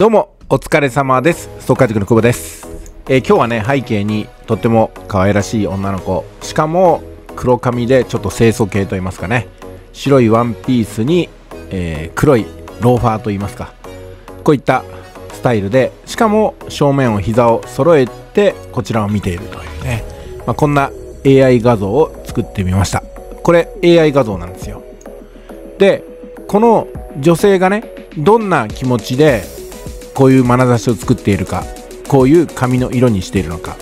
どうもお疲れ様です。ストッカー塾の久保です。今日はね、背景にとっても可愛らしい女の子、しかも黒髪でちょっと清楚系といいますかね、白いワンピースに、黒いローファーといいますか、こういったスタイルで、しかも正面を膝を揃えてこちらを見ているというね、こんな AI 画像を作ってみました。これ AI 画像なんですよ。でこの女性がね、どんな気持ちでこういう眼差しを作っているか、こういう髪の色にしているのか、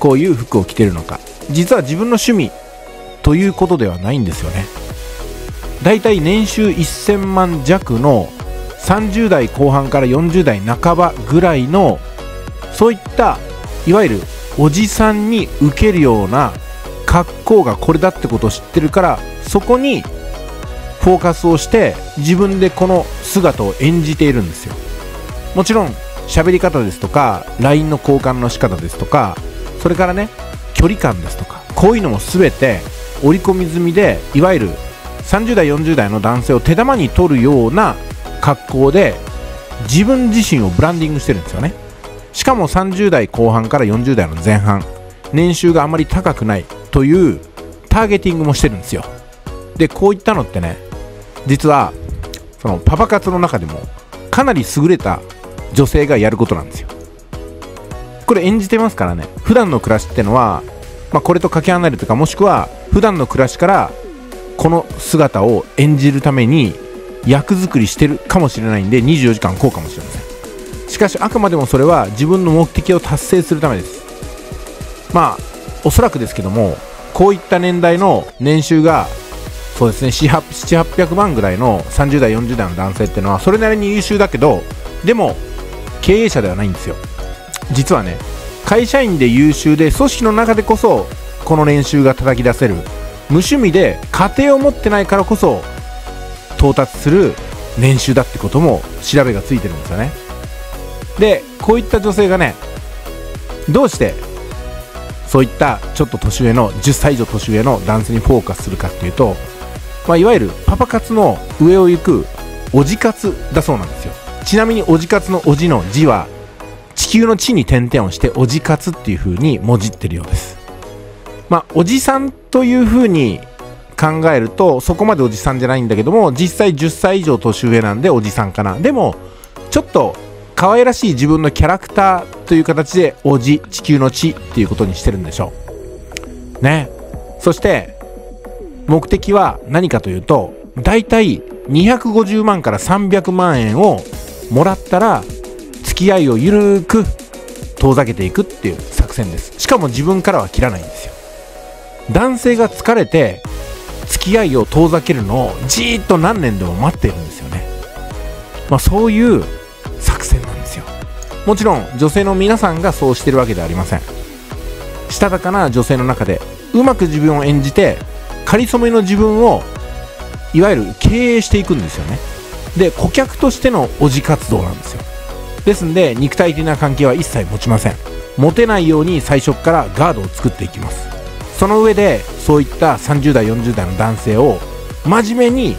こういう服を着ているのか、実は自分の趣味ということではないんですよね。だいたい年収1000万弱の30代後半から40代半ばぐらいの、そういったいわゆるおじさんにウケるような格好がこれだってことを知ってるから、そこにフォーカスをして自分でこの姿を演じているんですよ。もちろん喋り方ですとか LINE の交換の仕方ですとか、それからね、距離感ですとか、こういうのも全て織り込み済みで、いわゆる30代40代の男性を手玉に取るような格好で自分自身をブランディングしてるんですよね。しかも30代後半から40代の前半、年収があまり高くないというターゲティングもしてるんですよ。でこういったのってね、実はそのパパ活の中でもかなり優れた女性がやることなんですよ。これ演じてますからね、普段の暮らしってのは、これとかけ離れるとか、もしくは普段の暮らしからこの姿を演じるために役作りしてるかもしれないんで、24時間こうかもしれません。しかしあくまでもそれは自分の目的を達成するためです。おそらくですけども、こういった年代の年収がそうですね、700、800万ぐらいの30代40代の男性ってのはそれなりに優秀だけど、でも経営者ではないんですよ。実はね、会社員で優秀で組織の中でこそこの年収が叩き出せる、無趣味で家庭を持ってないからこそ到達する年収だってことも調べがついてるんですよね。でこういった女性がね、どうしてそういったちょっと年上の10歳以上年上の男性にフォーカスするかっていうと、いわゆるパパ活の上を行くおじ活だそうなんですよ。ちなみにおじ活のおじの字は地球の地に点々をして、おじ活っていう風にもじってるようです。おじさんという風に考えるとそこまでおじさんじゃないんだけども、実際10歳以上年上なんでおじさんかな。でもちょっと可愛らしい自分のキャラクターという形でおじ、地球の地っていうことにしてるんでしょうね。そして目的は何かというと、だいたい250万から300万円をもらったら付き合いをゆるーく遠ざけていくっていう作戦です。しかも自分からは切らないんですよ。男性が疲れて付き合いを遠ざけるのをじーっと何年でも待っているんですよね。そういう作戦なんですよ。もちろん女性の皆さんがそうしてるわけではありません。したたかな女性の中でうまく自分を演じて、かりそめの自分をいわゆる経営していくんですよね。で顧客としてのおじ活動なんですよ。ですんで肉体的な関係は一切持ちません。持てないように最初からガードを作っていきます。その上でそういった30代40代の男性を真面目に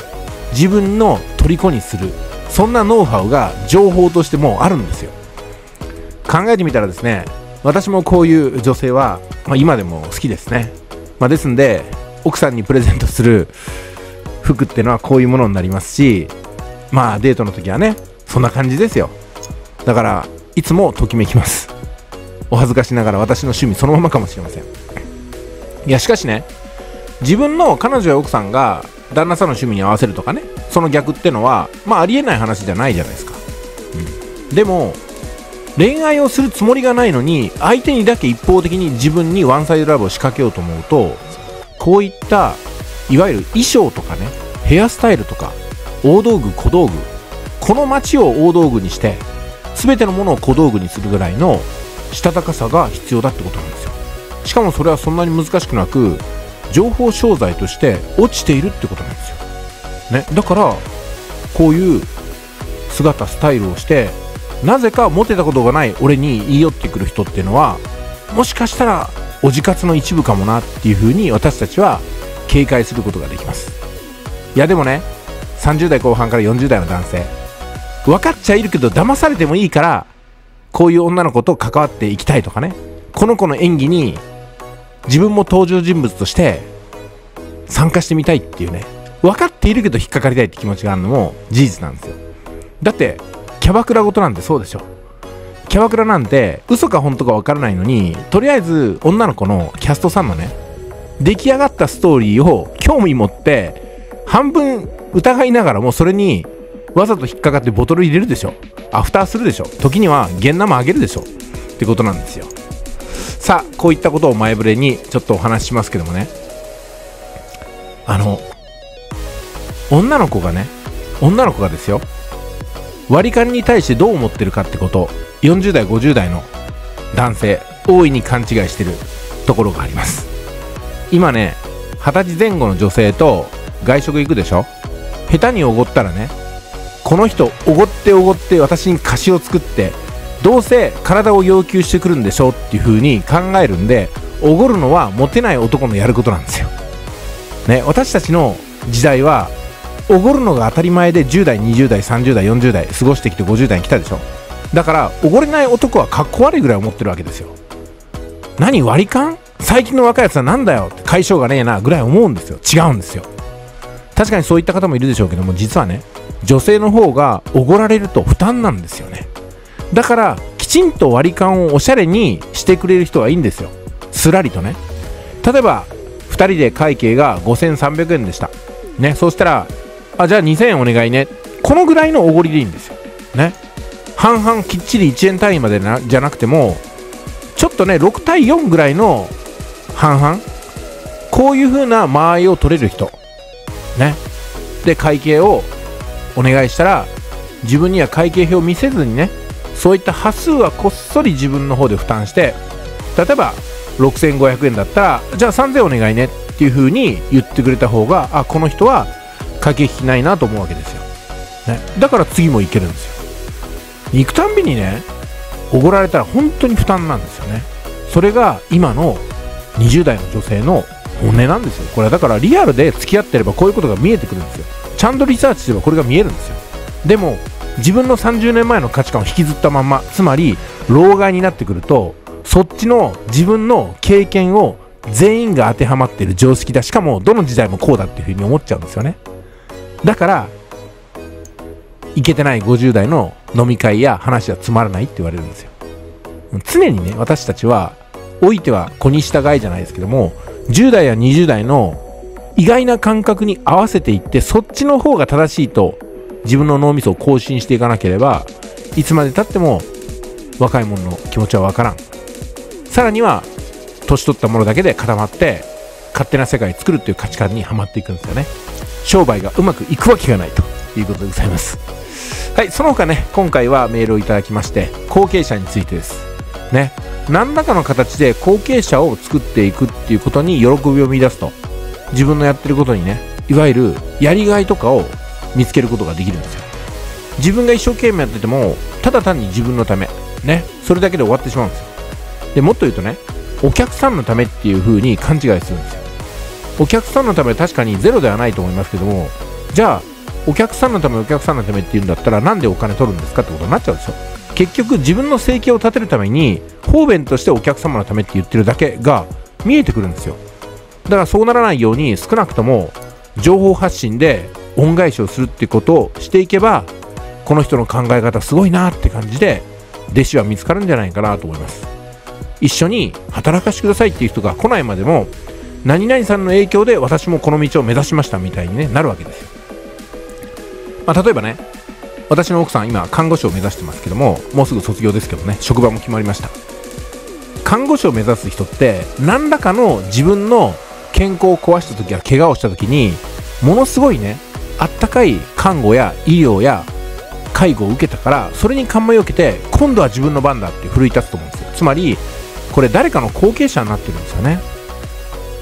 自分の虜にする、そんなノウハウが情報としてもうあるんですよ。考えてみたらですね、私もこういう女性は、今でも好きですね。ですんで奥さんにプレゼントする服ってのはこういうものになりますし、デートの時はね、そんな感じですよ。だからいつもときめきます。お恥ずかしながら私の趣味そのままかもしれません。しかしね、自分の彼女や奥さんが旦那さんの趣味に合わせるとかね、その逆ってのはありえない話じゃないじゃないですか、でも恋愛をするつもりがないのに相手にだけ一方的に自分にワンサイドラブを仕掛けようと思うと、こういったいわゆる衣装とかね、ヘアスタイルとか大道具小道具、この街を大道具にして全てのものを小道具にするぐらいのしたたかさが必要だってことなんですよ。しかもそれはそんなに難しくなく、情報商材として落ちているってことなんですよ、だからこういう姿スタイルをして、なぜかモテたことがない俺に言い寄ってくる人っていうのは、もしかしたらおじ活の一部かもなっていうふうに私たちは警戒することができます。でもね、30代後半から40代の男性、分かっちゃいるけど騙されてもいいからこういう女の子と関わっていきたいとかね、この子の演技に自分も登場人物として参加してみたいっていうね、分かっているけど引っかかりたいって気持ちがあるのも事実なんですよ。だってキャバクラごとなんてそうでしょ。キャバクラなんて嘘か本当か分からないのに、とりあえず女の子のキャストさんのね出来上がったストーリーを興味持って半分疑いながらもそれにわざと引っかかってボトル入れるでしょ、アフターするでしょ、時には現生あげるでしょってことなんですよ。さあこういったことを前触れにちょっとお話ししますけどもね、女の子がですよ、割り勘に対してどう思ってるかってこと、40代50代の男性大いに勘違いしてるところがあります。今ね20歳前後の女性と外食行くでしょ、下手におごったらね、この人おごっておごって私に貸しを作ってどうせ体を要求してくるんでしょっていう風に考えるんで、おごるのはモテない男のやることなんですよ、ね、私たちの時代はおごるのが当たり前で10代20代30代40代過ごしてきて50代に来たでしょ。だからおごれない男はかっこ悪いぐらい思ってるわけですよ。何割り勘、最近の若いやつはなんだよって解消がねえなぐらい思うんですよ。違うんですよ。確かにそういった方もいるでしょうけども、実はね女性の方がおごられると負担なんですよね。だからきちんと割り勘をおしゃれにしてくれる人はいいんですよ。すらりとね、例えば2人で会計が5300円でしたね、そうしたらあ、じゃあ2000円お願いね、このぐらいのおごりでいいんですよね。半々きっちり1円単位までじゃなくてもちょっとね6対4ぐらいの半々、こういう風な間合いを取れる人ね。で会計をお願いしたら自分には会計表を見せずにね、そういった端数はこっそり自分の方で負担して、例えば6500円だったらじゃあ3000円お願いねっていう風に言ってくれた方が、あ、この人は駆け引きないなと思うわけですよ、ね、だから次も行けるんですよ。行くたんびにねおごられたら本当に負担なんですよね。それが今の20代の女性の本音なんですよ。これはだからリアルで付き合ってればこういうことが見えてくるんですよ。ちゃんとリサーチすればこれが見えるんですよ。でも自分の30年前の価値観を引きずったまんま、つまり老害になってくるとそっちの自分の経験を全員が当てはまっている常識だ、しかもどの時代もこうだっていうふうに思っちゃうんですよね。だからいけてない50代の飲み会や話はつまらないって言われるんですよ。常にね私たちは老いては子に従いじゃないですけども、10代や20代の意外な感覚に合わせていって、そっちの方が正しいと自分の脳みそを更新していかなければ、いつまでたっても若い者の気持ちはわからん。さらには年取ったものだけで固まって勝手な世界を作るという価値観にはまっていくんですよね。商売がうまくいくわけがないということでございます。はい、その他ね今回はメールをいただきまして、後継者についてですね、何らかの形で後継者を作っていくっていうことに喜びを見出すと、自分のやってることにね、いわゆるやりがいとかを見つけることができるんですよ。自分が一生懸命やっててもただ単に自分のためね、それだけで終わってしまうんですよ。でもっと言うとね、お客さんのためっていう風に勘違いするんですよ。お客さんのため確かにゼロではないと思いますけども、じゃあお客さんのためお客さんのためっていうんだったらなんでお金取るんですかってことになっちゃうでしょ。結局自分の生計を立てるために方便としてお客様のためって言ってるだけが見えてくるんですよ。だからそうならないように少なくとも情報発信で恩返しをするってことをしていけば、この人の考え方すごいなって感じで弟子は見つかるんじゃないかなと思います。一緒に働かせてくださいっていう人が来ないまでも、何々さんの影響で私もこの道を目指しましたみたいに、ね、なるわけですよ。まあ、例えばね私の奥さん今看護師を目指してますけども、もうすぐ卒業ですけどね、職場も決まりました。看護師を目指す人って何らかの自分の健康を壊した時や怪我をした時にものすごいねあったかい看護や医療や介護を受けたから、それに感銘を受けて今度は自分の番だって奮い立つと思うんですよ。つまりこれ誰かの後継者になってるんですよね。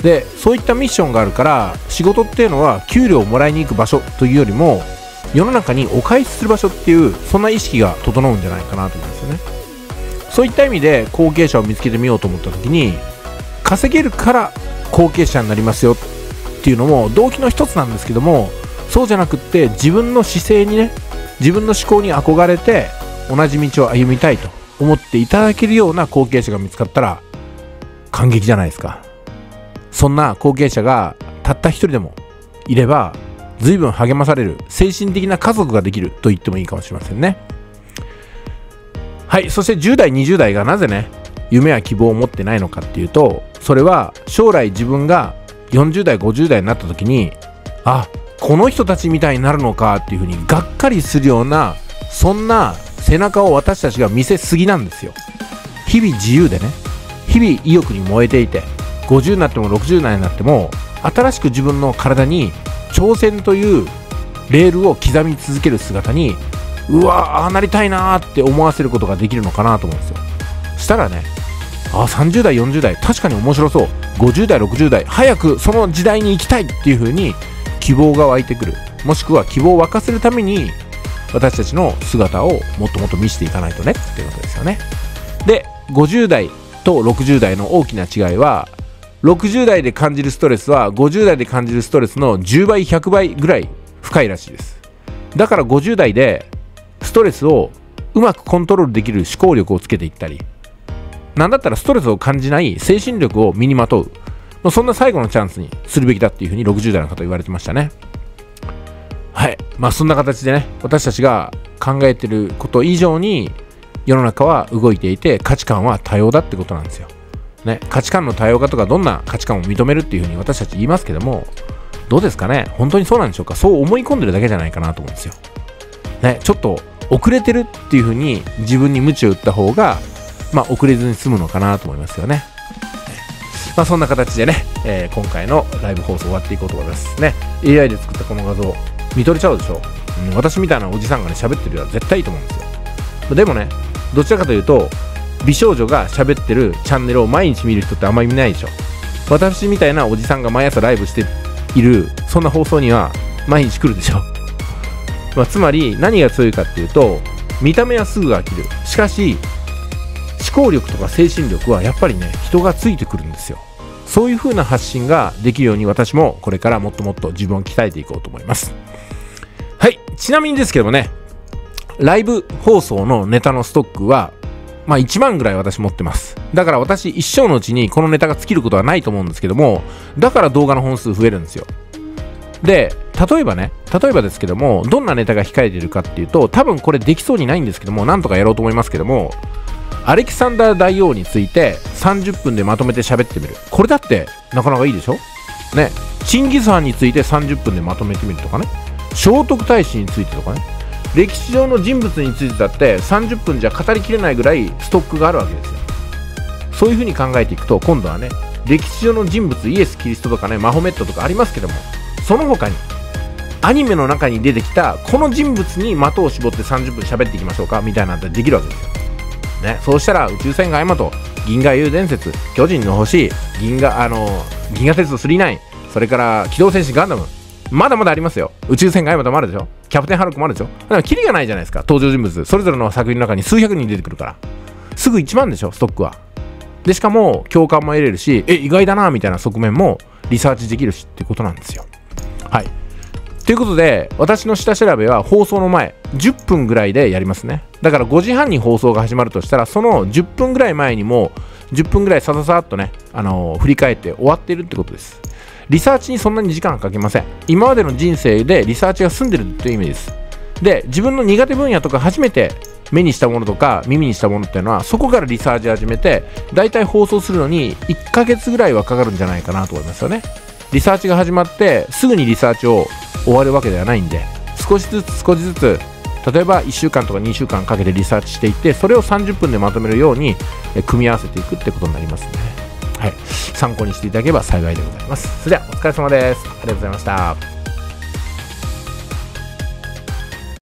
でそういったミッションがあるから、仕事っていうのは給料をもらいに行く場所というよりも世の中にお返しする場所っていう、そんな意識が整うんじゃないかなと思うんですよね。そういった意味で後継者を見つけてみようと思った時に、稼げるから後継者になりますよっていうのも動機の一つなんですけども、そうじゃなくって自分の姿勢にね自分の思考に憧れて同じ道を歩みたいと思っていただけるような後継者が見つかったら感激じゃないですか。そんな後継者がたった一人でもいれば随分励まされる、精神的な家族ができると言ってもいいかもしれませんね。はい。そして10代20代がなぜね夢や希望を持ってないのかっていうと、それは将来自分が40代50代になった時に、あ、この人たちみたいになるのかっていうふうにがっかりするような、そんな背中を私たちが見せすぎなんですよ。日々自由でね、日々意欲に燃えていて、50になっても60代になっても新しく自分の体に挑戦というレールを刻み続ける姿に、うわ、ああなりたいなーって思わせることができるのかなと思うんですよ。したらね、ああ30代40代確かに面白そう、50代60代早くその時代に行きたいっていう風に希望が湧いてくる、もしくは希望を沸かせるために私たちの姿をもっともっと見せていかないとねっていうことですよね。で、50代と60代の大きな違いは、60代で感じるストレスは50代で感じるストレスの10倍100倍ぐらい深いらしいです。だから50代でストレスをうまくコントロールできる思考力をつけていったり、なんだったらストレスを感じない精神力を身にまとう、そんな最後のチャンスにするべきだっていうふうに60代の方言われてましたね。はい。まあそんな形でね、私たちが考えてること以上に世の中は動いていて、価値観は多様だってことなんですよ、ね、価値観の多様化とかどんな価値観を認めるっていうふうに私たち言いますけども、どうですかね、本当にそうなんでしょうか。そう思い込んでるだけじゃないかなと思うんですよ、ね、ちょっと遅れてるっていうふうに自分に鞭を打った方が、まあ、遅れずに済むのかなと思いますよね。まあ、そんな形でね、今回のライブ放送終わっていこうと思いますね。 AI で作ったこの画像見とれちゃうでしょ、私みたいなおじさんがね喋ってるよりは絶対いいと思うんですよ。でもね、どちらかというと美少女が喋ってるチャンネルを毎日見る人ってあんまり見ないでしょ。私みたいなおじさんが毎朝ライブしているそんな放送には毎日来るでしょ。まあ、つまり何が強いかっていうと、見た目はすぐ飽きる、しかし思考力とか精神力はやっぱりね人がついてくるんですよ。そういう風な発信ができるように私もこれからもっともっと自分を鍛えていこうと思います。はい。ちなみにですけどもね、ライブ放送のネタのストックはまあ1万ぐらい私持ってます。だから私一生のうちにこのネタが尽きることはないと思うんですけども、だから動画の本数増えるんですよ。で、例えばですけども、どんなネタが控えているかっていうと、多分これできそうにないんですけども、なんとかやろうと思いますけども、アレキサンダー大王について30分でまとめて喋ってみる。これだってなかなかいいでしょね。チンギス・ハンについて30分でまとめてみるとかね、聖徳太子についてとかね、歴史上の人物についてだって30分じゃ語りきれないぐらいストックがあるわけですよ。そういうふうに考えていくと、今度はね、歴史上の人物イエス・キリストとかね、マホメットとかありますけども、その他にアニメの中に出てきたこの人物に的を絞って30分喋っていきましょうかみたいなんてできるわけですよね。そうしたら宇宙戦艦ヤマト、銀河英雄伝説、巨人の星、銀河鉄道999、それから機動戦士ガンダム、まだまだありますよ。宇宙戦艦ヤマトもあるでしょ、キャプテンハルクもあるでしょ。だからキリがないじゃないですか。登場人物それぞれの作品の中に数百人出てくるから、すぐ1万でしょストックは。でしかも共感も得れるし、意外だなみたいな側面もリサーチできるしっていうことなんですよ。はい。ということで、私の下調べは放送の前10分ぐらいでやりますね。だから5時半に放送が始まるとしたら、その10分ぐらい前にも10分ぐらいさささっとね、振り返って終わってるってことです。リサーチにそんなに時間はかけません。今までの人生でリサーチが済んでるという意味です。で、自分の苦手分野とか初めて目にしたものとか耳にしたものっていうのは、そこからリサーチ始めて、だいたい放送するのに1ヶ月ぐらいはかかるんじゃないかなと思いますよね。リサーチが始まってすぐにリサーチを終わるわけではないんで、少しずつ例えば1週間とか2週間かけてリサーチしていって、それを30分でまとめるように組み合わせていくってことになりますので、はい、参考にしていただければ幸いでございます。それではお疲れ様です。ありがとうございました。